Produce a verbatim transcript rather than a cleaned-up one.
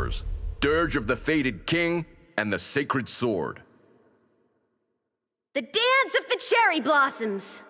horrors, Dirge of the Fated King and the Sacred Sword. The Dance of the Cherry Blossoms!